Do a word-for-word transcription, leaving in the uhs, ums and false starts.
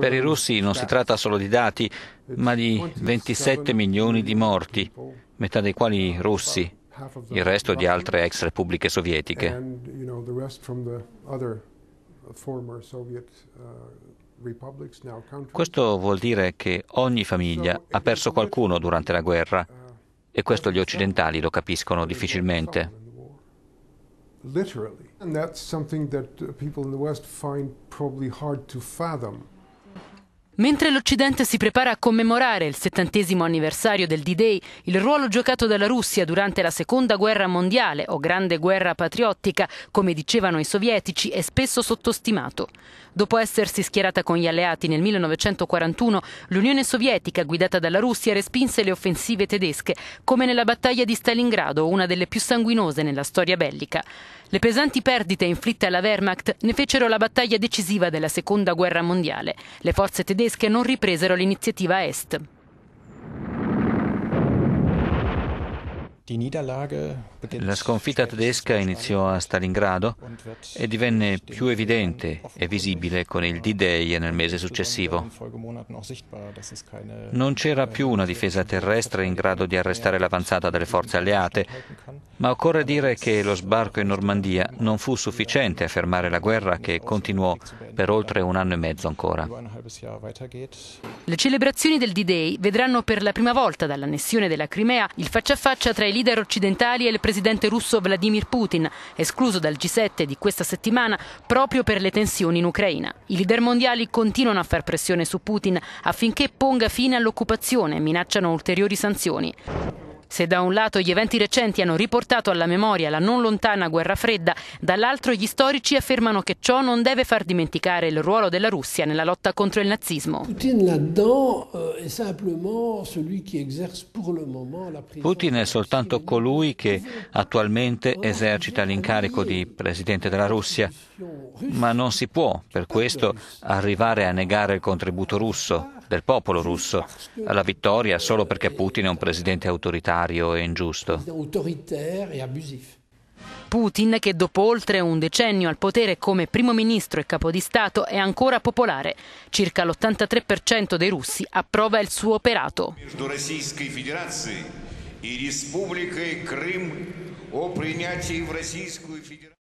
Per i russi non si tratta solo di dati, ma di ventisette milioni di morti, metà dei quali russi, il resto di altre ex repubbliche sovietiche. Questo vuol dire che ogni famiglia ha perso qualcuno durante la guerra, e questo gli occidentali lo capiscono difficilmente. Mentre l'Occidente si prepara a commemorare il settantesimo anniversario del D-Day, il ruolo giocato dalla Russia durante la Seconda Guerra Mondiale o Grande Guerra Patriottica, come dicevano i sovietici, è spesso sottostimato. Dopo essersi schierata con gli alleati nel millenovecentoquarantuno, l'Unione Sovietica, guidata dalla Russia, respinse le offensive tedesche, come nella battaglia di Stalingrado, una delle più sanguinose nella storia bellica. Le pesanti perdite inflitte alla Wehrmacht ne fecero la battaglia decisiva della Seconda Guerra Mondiale. Le forze tedesche che non ripresero l'iniziativa a est. La sconfitta tedesca iniziò a Stalingrado e divenne più evidente e visibile con il D-Day e nel mese successivo. Non c'era più una difesa terrestre in grado di arrestare l'avanzata delle forze alleate, ma occorre dire che lo sbarco in Normandia non fu sufficiente a fermare la guerra, che continuò per oltre un anno e mezzo ancora. Le celebrazioni del D-Day vedranno per la prima volta dall'annessione della Crimea il faccia a faccia tra i leader occidentali e il presidente russo Vladimir Putin, escluso dal G sette di questa settimana proprio per le tensioni in Ucraina. I leader mondiali continuano a far pressione su Putin affinché ponga fine all'occupazione e minacciano ulteriori sanzioni. Se da un lato gli eventi recenti hanno riportato alla memoria la non lontana guerra fredda, dall'altro gli storici affermano che ciò non deve far dimenticare il ruolo della Russia nella lotta contro il nazismo. Putin è soltanto colui che attualmente esercita l'incarico di presidente della Russia, ma non si può per questo arrivare a negare il contributo russo, del popolo russo, alla vittoria solo perché Putin è un presidente autoritario e ingiusto. Putin, che dopo oltre un decennio al potere come primo ministro e capo di Stato, è ancora popolare. Circa l'ottantatré per cento dei russi approva il suo operato.